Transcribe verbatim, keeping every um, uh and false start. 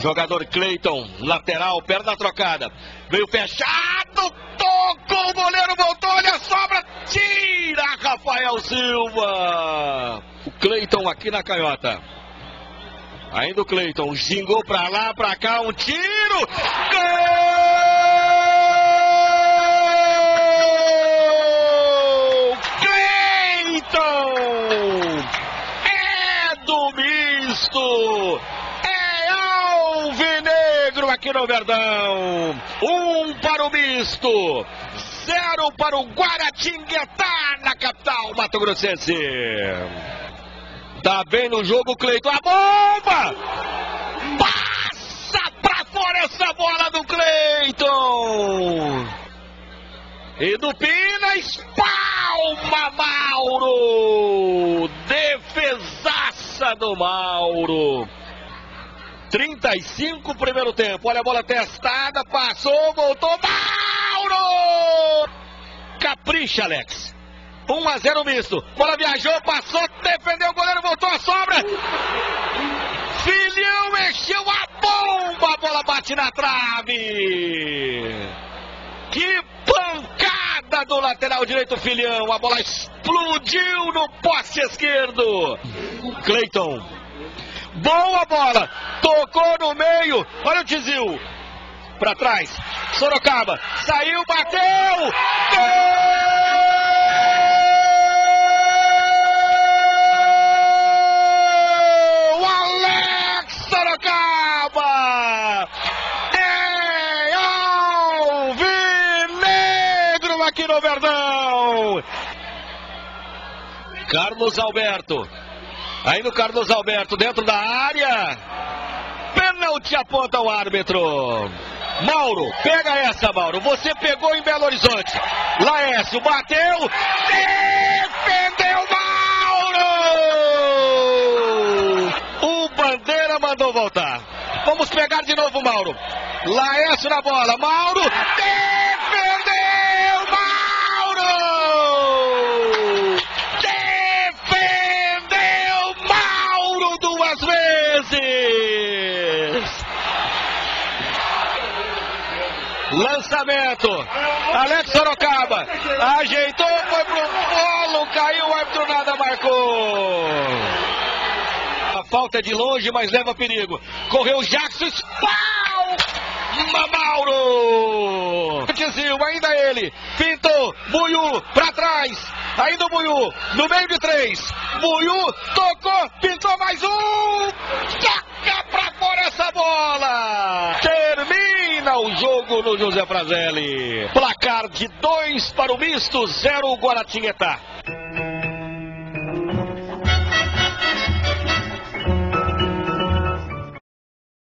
Jogador Cleiton, lateral, perna trocada. Veio fechado, tocou, o goleiro voltou, olha a sobra, tira Rafael Silva. O Cleiton aqui na canhota. Ainda o Cleiton, gingou pra lá, pra cá, um tiro. Gol! Cleiton! É do Misto! Aqui no Verdão, um para o Misto, zero para o Guaratinguetá, na capital mato-grossense. Tá bem no jogo, Cleiton, a bomba! Passa pra fora essa bola do Cleiton! E do Pina, espalma Mauro! Defesaça do Mauro! trinta e cinco primeiro tempo, olha a bola testada, passou, voltou, Mauro! Capricha, Alex. um a zero Misto, bola viajou, passou, defendeu o goleiro, voltou a sobra. Filhão mexeu a bomba, a bola bate na trave. Que pancada do lateral direito, Filhão, a bola explodiu no poste esquerdo. Cleiton. Boa bola, tocou no meio, olha o Tizil, pra trás, Sorocaba, saiu, bateu, gol! Alex Sorocaba, é alvinegro aqui no Verdão, Carlos Alberto. Aí no Carlos Alberto, dentro da área, pênalti aponta o árbitro. Mauro, pega essa, Mauro, você pegou em Belo Horizonte. Laércio bateu, defendeu Mauro! O Bandeira mandou voltar. Vamos pegar de novo, Mauro. Laércio na bola, Mauro, defendeu Mauro! Lançamento, Alex Sorocaba, ajeitou, foi pro bolo, caiu, o árbitro nada marcou. A falta é de longe, mas leva perigo. Correu Jackson, Spau, Mauro. Tizil, ainda ele, Pintou, Muiu, pra trás, ainda o Muiu, no meio de três, Muiu, tocou, Pintou mais um, toca pra fora essa bola. O jogo no José Frazelli. Placar de dois para o Misto, zero Guaratinguetá.